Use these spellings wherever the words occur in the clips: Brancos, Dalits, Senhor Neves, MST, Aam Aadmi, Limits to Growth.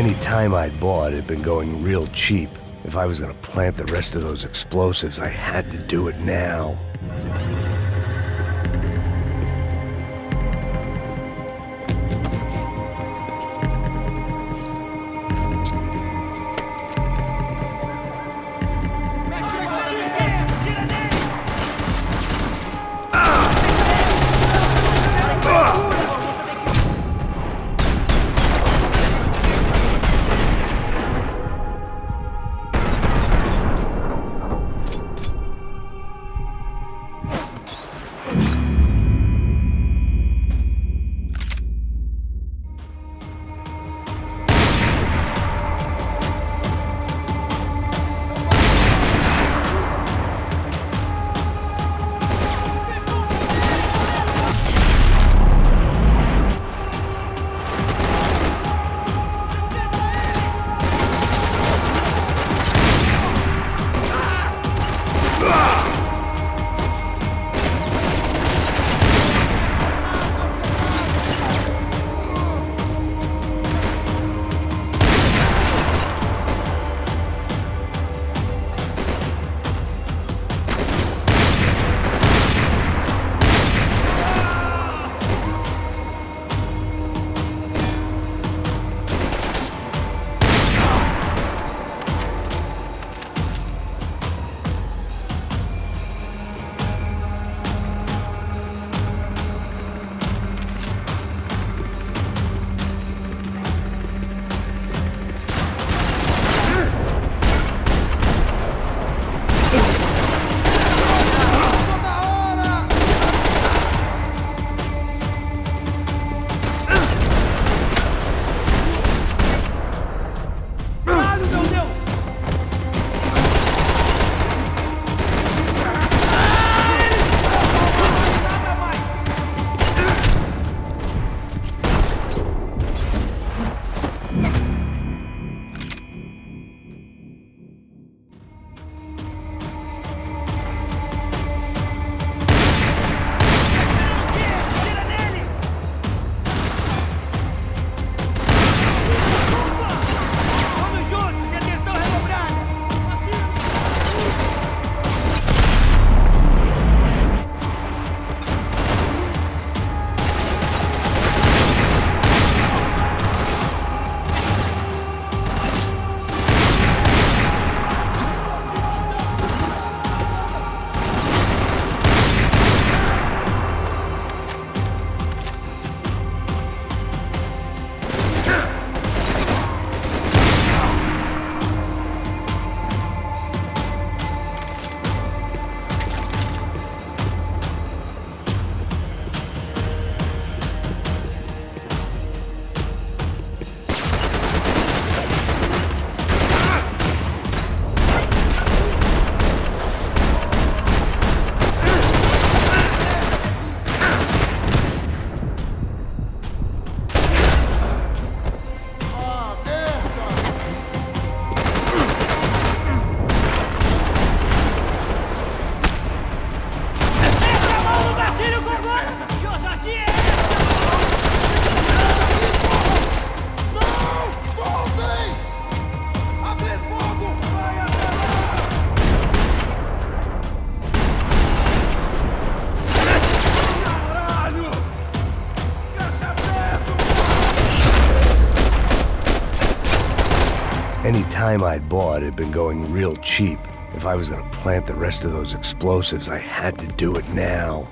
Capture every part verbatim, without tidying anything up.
Any time I'd bought had been going real cheap. If I was gonna plant the rest of those explosives, I had to do it now. Any time I'd bought had been going real cheap. If I was gonna plant the rest of those explosives, I had to do it now.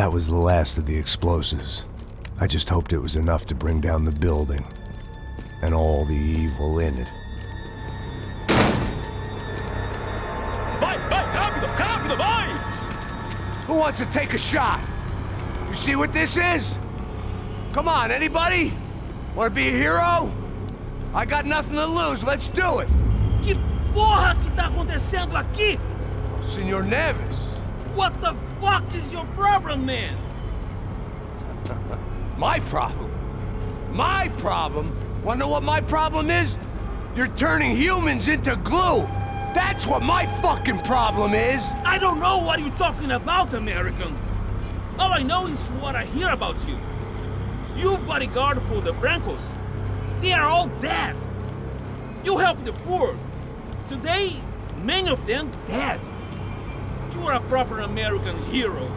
That was the last of the explosives. I just hoped it was enough to bring down the building and all the evil in it. Vai, vai, rápido, rápido, vai! Who wants to take a shot? You see what this is? Come on, anybody? Want to be a hero? I got nothing to lose, let's do it! Que porra que tá acontecendo aqui? Senhor Neves! What the fuck is your problem, man? My problem? My problem? Wanna know what my problem is? You're turning humans into glue! That's what my fucking problem is! I don't know what you're talking about, American! All I know is what I hear about you. You bodyguard for the Brancos. They are all dead. You help the poor. Today, many of them dead. You are a proper American hero.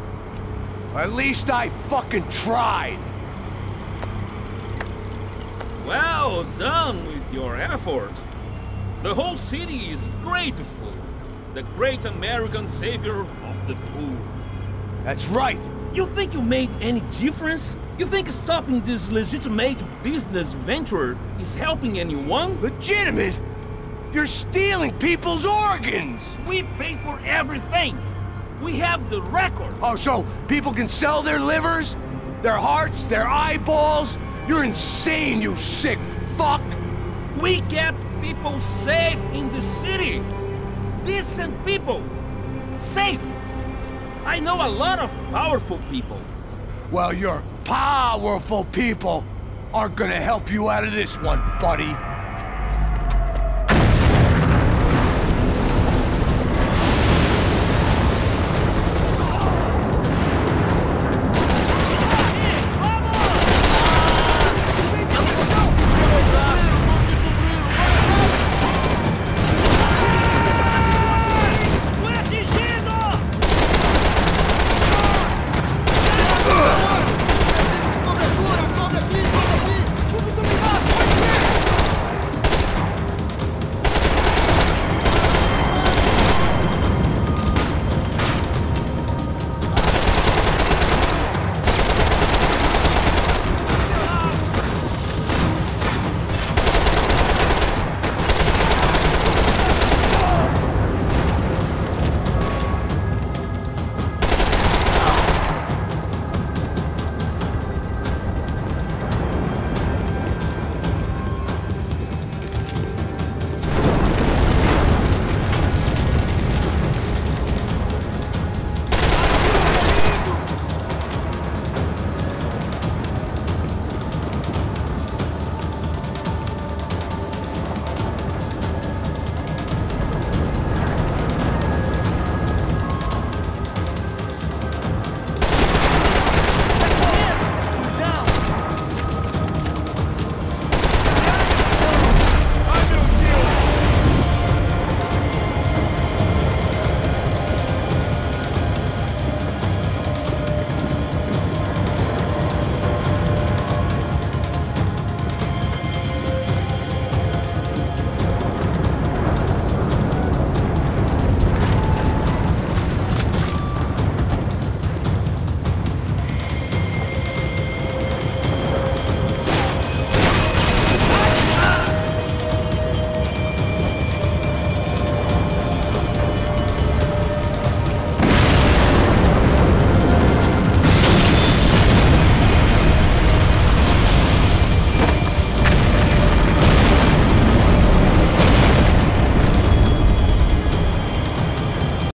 At least I fucking tried. Well done with your effort. The whole city is grateful. The great American savior of the poor. That's right. You think you made any difference? You think stopping this legitimate business venture is helping anyone? Legitimate? You're stealing people's organs! We pay for everything! We have the records! Oh, so people can sell their livers, their hearts, their eyeballs? You're insane, you sick fuck! We kept people safe in the city! Decent people! Safe! I know a lot of powerful people. Well, your powerful people aren't gonna help you out of this one, buddy.